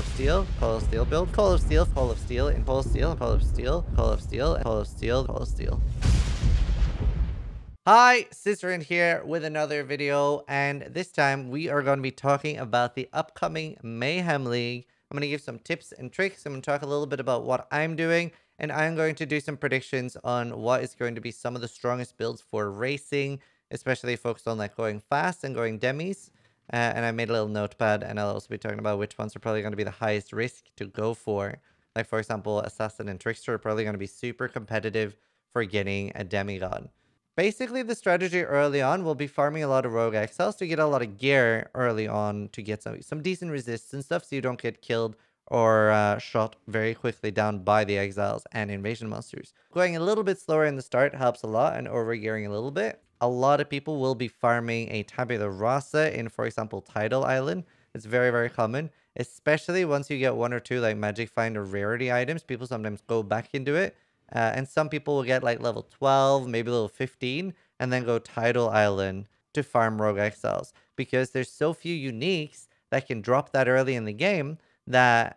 of Steel, Call of Steel build, Call of Steel, Call of Steel, and Call of Steel, and Call of Steel, Call of Steel, and Call of Steel, Call of Steel. Hi, Cizaran here with another video, and this time we are going to be talking about the upcoming Mayhem League. I'm going to give some tips and tricks. I'm going to talk a little bit about what I'm doing, and I'm going to do some predictions on what is going to be some of the strongest builds for racing, especially focused on like going fast and going demis. And I made a little notepad, and I'll also be talking about which ones are probably going to be the highest risk to go for. Like, for example, Assassin and Trickster are probably going to be super competitive for getting a demigod. Basically, the strategy early on will be farming a lot of Rogue Exiles to get a lot of gear early on to get some decent resistance stuff so you don't get killed or shot very quickly down by the Exiles and Invasion monsters. Going a little bit slower in the start helps a lot, and over-gearing a little bit. A lot of people will be farming a tabula rasa in, for example, Tidal Island. It's very, very common, especially once you get one or two like Magic Find or Rarity items. People sometimes go back into it, and some people will get like level 12, maybe level 15, and then go Tidal Island to farm Rogue Exiles because there's so few uniques that can drop that early in the game that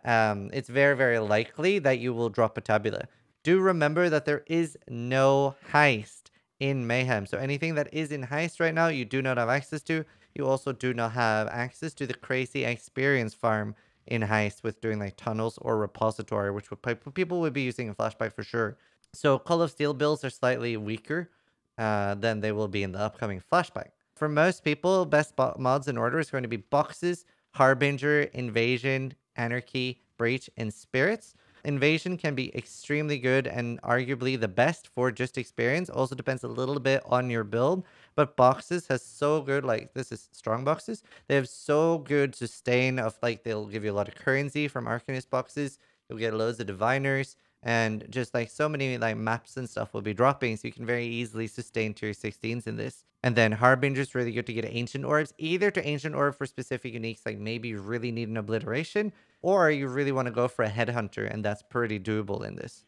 it's very, very likely that you will drop a tabula. Do remember that there is no heist in Mayhem, so anything that is in Heist right now you do not have access to. You also do not have access to the crazy experience farm in Heist with doing like tunnels or repository, which would people would be using in Flashback for sure. So Call of Steel builds are slightly weaker than they will be in the upcoming Flashback. For most people, best mods in order is going to be Boxes, Harbinger, Invasion, Anarchy, Breach, and Spirits. Invasion can be extremely good and arguably the best for just experience. Also depends a little bit on your build, but Boxes has so good, like this is strong Boxes. They have so good sustain of like, they'll give you a lot of currency from Arcanist Boxes. You'll get loads of Diviners and just like so many like maps and stuff will be dropping. So you can very easily sustain tier 16s in this. And then Harbinger's really good to get Ancient Orbs, either to Ancient Orb for specific uniques, like maybe you really need an Obliteration, or you really want to go for a Headhunter, and that's pretty doable in this,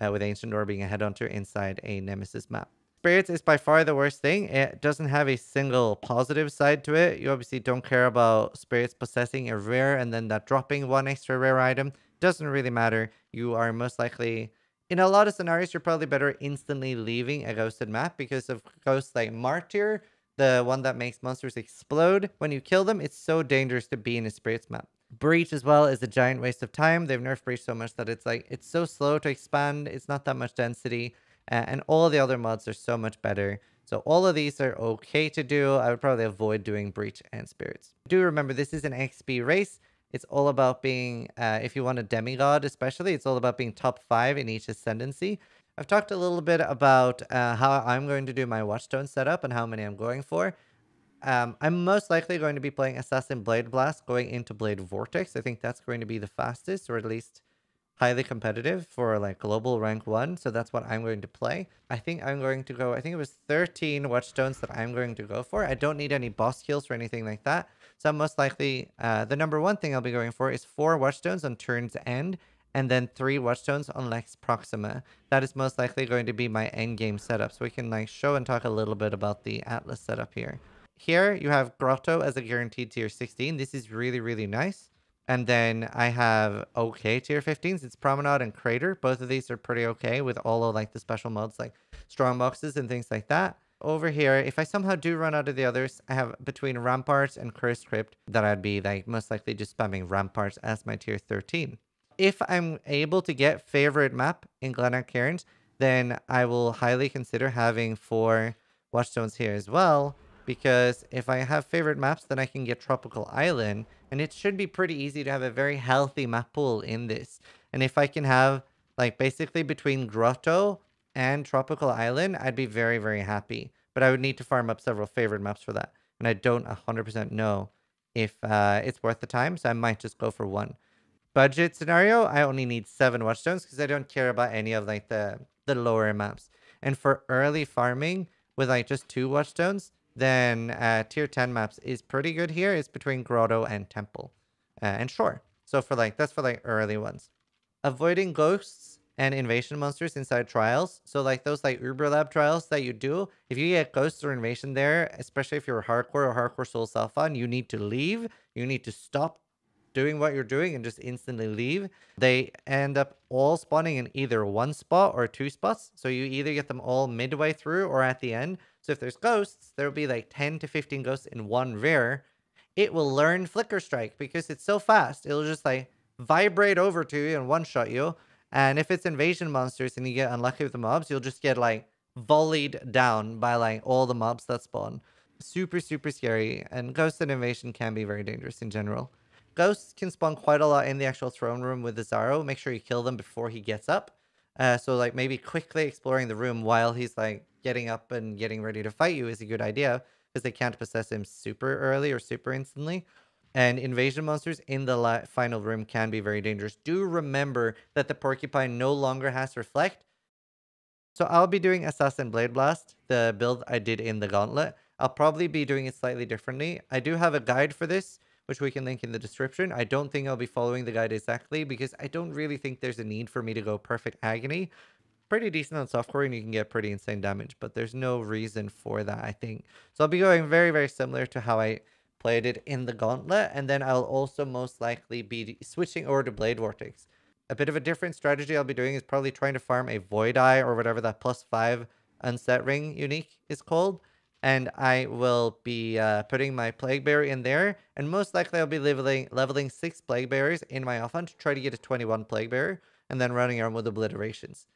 with Ancient Orb being a Headhunter inside a Nemesis map. Spirits is by far the worst thing. It doesn't have a single positive side to it. You obviously don't care about Spirits possessing a rare and then that dropping one extra rare item. Doesn't really matter. You are most likely... in a lot of scenarios, you're probably better instantly leaving a ghosted map because of ghosts like Martyr, the one that makes monsters explode. When you kill them, it's so dangerous to be in a Spirits map. Breach as well is a giant waste of time. They've nerfed Breach so much that it's like, it's so slow to expand. It's not that much density. And all the other mods are so much better. So all of these are okay to do. I would probably avoid doing Breach and Spirits. Do remember, this is an XP race. It's all about being, if you want a demigod especially, it's all about being top 5 in each ascendancy. I've talked a little bit about how I'm going to do my Watchstone setup and how many I'm going for. I'm most likely going to be playing Assassin Blade Blast going into Blade Vortex. I think that's going to be the fastest, or at least highly competitive for like global rank 1. So that's what I'm going to play. I think I'm going to go, I think it was 13 Watchstones that I'm going to go for. I don't need any boss kills or anything like that. So I'm most likely, the number one thing I'll be going for is 4 Watchstones on Turn's End, and then 3 Watchstones on Lex Proxima. That is most likely going to be my end game setup. So we can like show and talk a little bit about the Atlas setup here. Here you have Grotto as a guaranteed tier 16. This is really, really nice. And then I have okay tier 15s. It's Promenade and Crater. Both of these are pretty okay with all of like the special mods like strong boxes and things like that. Over here, if I somehow do run out of the others, I have between Ramparts and Cursed Crypt that I'd be like most likely just spamming Ramparts as my tier 13. If I'm able to get favorite map in Gladiator, then I will highly consider having 4 Watchstones here as well, because if I have favorite maps, then I can get Tropical Island, and it should be pretty easy to have a very healthy map pool in this. And if I can have like basically between Grotto and Tropical Island, I'd be very, very happy. But I would need to farm up several favorite maps for that. And I don't 100% know if it's worth the time, so I might just go for 1. Budget scenario, I only need 7 Watchstones because I don't care about any of like the lower maps. And for early farming with like just 2 Watchstones, then tier 10 maps is pretty good here. It's between Grotto and Temple and Shore. So for like, that's for like early ones. Avoiding ghosts and invasion monsters inside trials. So like those like Uber Lab trials that you do, if you get ghosts or invasion there, especially if you're hardcore or hardcore soul self on, you need to leave. You need to stop doing what you're doing and just instantly leave, they end up all spawning in either one spot or two spots. So you either get them all midway through or at the end. So if there's ghosts, there'll be like 10 to 15 ghosts in one rare. It will learn Flicker Strike because it's so fast. It'll just like vibrate over to you and one-shot you. And if it's invasion monsters and you get unlucky with the mobs, you'll just get like volleyed down by like all the mobs that spawn. Super, super scary. And ghosts and invasion can be very dangerous in general. Ghosts can spawn quite a lot in the actual throne room with the Zaro. Make sure you kill them before he gets up. So like maybe quickly exploring the room while he's like getting up and getting ready to fight you is a good idea, because they can't possess him super early or super instantly. And invasion monsters in the final room can be very dangerous. Do remember that the porcupine no longer has reflect. So I'll be doing Assassin Blade Blast, the build I did in the Gauntlet. I'll probably be doing it slightly differently. I do have a guide for this, which we can link in the description. I don't think I'll be following the guide exactly, because I don't really think there's a need for me to go perfect agony. Pretty decent on softcore and you can get pretty insane damage, but there's no reason for that, I think. So I'll be going very, very similar to how I played it in the Gauntlet, and then I'll also most likely be switching over to Blade Vortex. A bit of a different strategy I'll be doing is probably trying to farm a Void Eye or whatever that +5 Unset Ring unique is called, and I will be putting my Plague Bearer in there, and most likely I'll be leveling 6 Plague Bearers in my offhand to try to get a 21 Plague Bearer, and then running around with obliterations.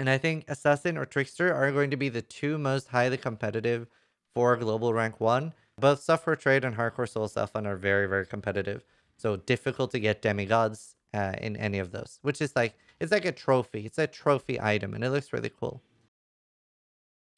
And I think Assassin or Trickster are going to be the two most highly competitive for Global Rank 1. Both Softcore Trade and Hardcore Soul Self-Fund are very, very competitive. So difficult to get demigods in any of those. Which is like, it's like a trophy. It's a trophy item and it looks really cool.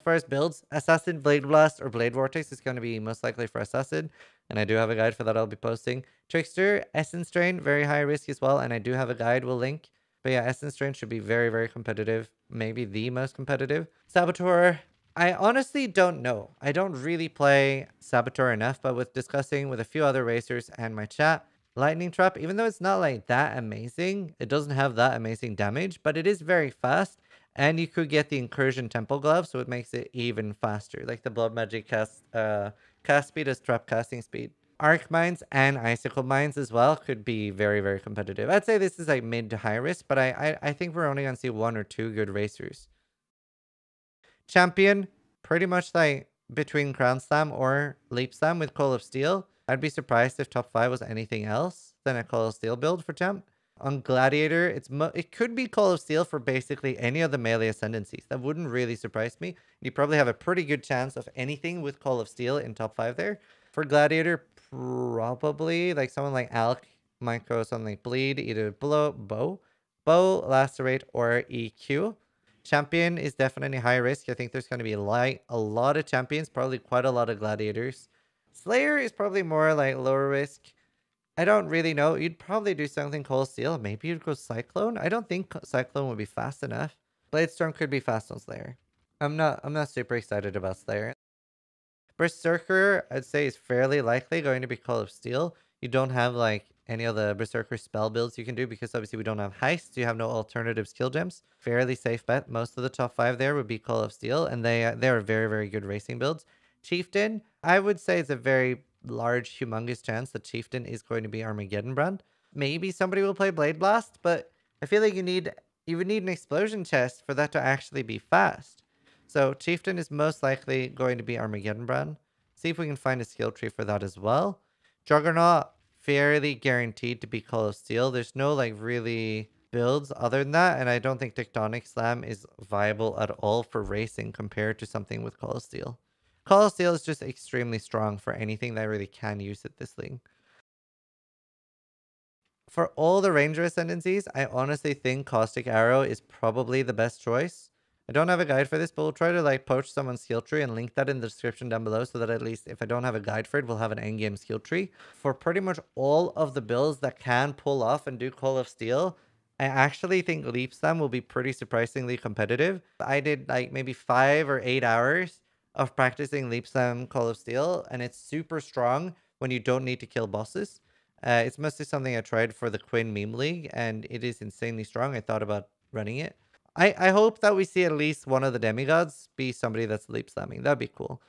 As far as builds, Assassin, Blade Blast, or Blade Vortex is going to be most likely for Assassin. And I do have a guide for that I'll be posting. Trickster, Essence Drain, very high risk as well. And I do have a guide we'll link. But yeah, Essence Drain should be very, very competitive. Maybe the most competitive. Saboteur, I honestly don't know. I don't really play Saboteur enough, but with discussing with a few other racers and my chat, Lightning Trap, even though it's not like that amazing, it doesn't have that amazing damage, but it is very fast. And you could get the Incursion Temple Glove, so it makes it even faster. Like the Blood Magic cast speed is trap casting speed. Arc Mines and Icicle Mines as well could be very, very competitive. I'd say this is like mid to high risk, but I think we're only going to see one or two good racers. Champion, pretty much like between Crown Slam or Leap Slam with Call of Steel. I'd be surprised if top 5 was anything else than a Call of Steel build for Champ. On Gladiator, it could be Call of Steel for basically any of the melee ascendancies. That wouldn't really surprise me. You probably have a pretty good chance of anything with Call of Steel in top 5 there. For Gladiator, probably like someone like Alk might go something like Bleed, either Blow, Bow, Lacerate, or EQ. Champion is definitely high risk. I think there's going to be like a lot of champions, probably quite a lot of gladiators. Slayer is probably more like lower risk. I don't really know. You'd probably do something called Steel. Maybe you'd go Cyclone. I don't think Cyclone would be fast enough. Bladestorm could be fast on Slayer. I'm not super excited about Slayer. Berserker, I'd say, is fairly likely going to be Call of Steel. You don't have like any of the Berserker spell builds you can do, because obviously we don't have Heist. So you have no alternative skill gems. Fairly safe bet. Most of the top 5 there would be Call of Steel, and they are very, very good racing builds. Chieftain, I would say it's a very large, humongous chance that Chieftain is going to be Armageddon Brand. Maybe somebody will play Blade Blast, but I feel like you would need an explosion chest for that to actually be fast. So Chieftain is most likely going to be Armageddon Brand. See if we can find a skill tree for that as well. Juggernaut, fairly guaranteed to be Call of Steel. There's no like really builds other than that. And I don't think Tectonic Slam is viable at all for racing compared to something with Call of Steel. Call of Steel is just extremely strong for anything that really can use at this league. For all the Ranger ascendancies, I honestly think Caustic Arrow is probably the best choice. I don't have a guide for this, but we'll try to like poach someone's skill tree and link that in the description down below, so that at least if I don't have a guide for it, we'll have an endgame skill tree. For pretty much all of the builds that can pull off and do Call of Steel, I actually think Leap Slam will be pretty surprisingly competitive. I did like maybe 5 or 8 hours of practicing Leap Slam Call of Steel, and it's super strong when you don't need to kill bosses. It's mostly something I tried for the Quinn Meme League, and it is insanely strong. I thought about running it. I hope that we see at least one of the demigods be somebody that's leap slamming. That'd be cool.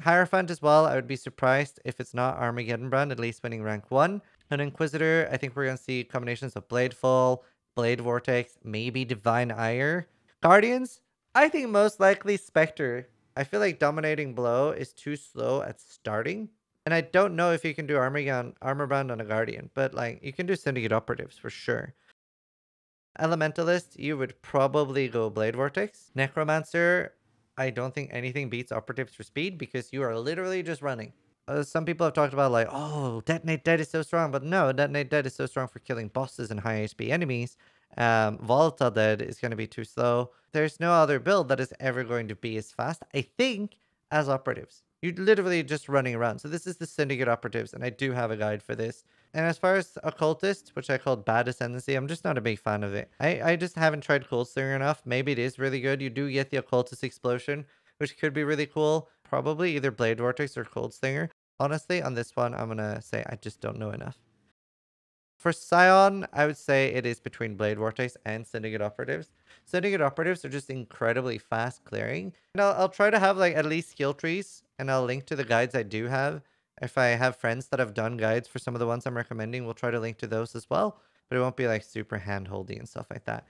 Hierophant as well. I would be surprised if it's not Armageddon Brand, at least winning rank 1. an Inquisitor. I think we're going to see combinations of Bladefall, Blade Vortex, maybe Divine Ire. Guardians, I think most likely Spectre. I feel like Dominating Blow is too slow at starting. And I don't know if you can do Armor Bound on a Guardian, but like you can do Syndicate Operatives for sure. Elementalist, you would probably go Blade Vortex. Necromancer, I don't think anything beats Operatives for speed because you are literally just running. Some people have talked about like, oh, Detonate Dead is so strong, but no, Detonate Dead is so strong for killing bosses and high HP enemies. Volatile Dead is going to be too slow. There's no other build that is ever going to be as fast, I think, as Operatives. You're literally just running around. So this is the Syndicate Operatives, and I do have a guide for this. And as far as Occultist, which I called Bad Ascendancy, I'm just not a big fan of it. I just haven't tried Cold Slinger enough. Maybe it is really good. You do get the Occultist Explosion, which could be really cool. Probably either Blade Vortex or Cold Slinger. Honestly, on this one, I'm going to say I just don't know enough. For Scion, I would say it is between Blade Vortex and Syndicate Operatives. Syndicate Operatives are just incredibly fast clearing. And I'll try to have like at least skill trees, and I'll link to the guides I do have. If I have friends that have done guides for some of the ones I'm recommending, we'll try to link to those as well. But it won't be like super hand-holdy and stuff like that.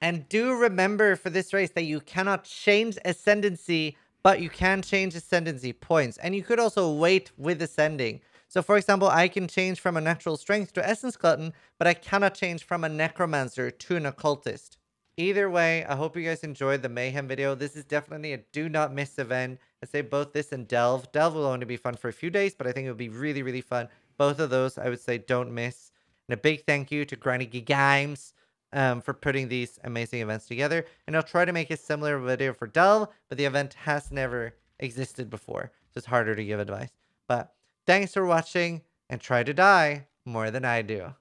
And do remember for this race that you cannot change Ascendancy, but you can change Ascendancy points. And you could also wait with Ascending. So for example, I can change from a Natural Strength to Essence Glutton, but I cannot change from a Necromancer to an Occultist. Either way, I hope you guys enjoyed the Mayhem video. This is definitely a do not miss event. I'd say both this and Delve. Delve will only be fun for a few days, but I think it would be really, really fun. Both of those, I would say, don't miss. And a big thank you to Grindy Games for putting these amazing events together. And I'll try to make a similar video for Delve, but the event has never existed before, so it's harder to give advice. But thanks for watching, and try to die more than I do.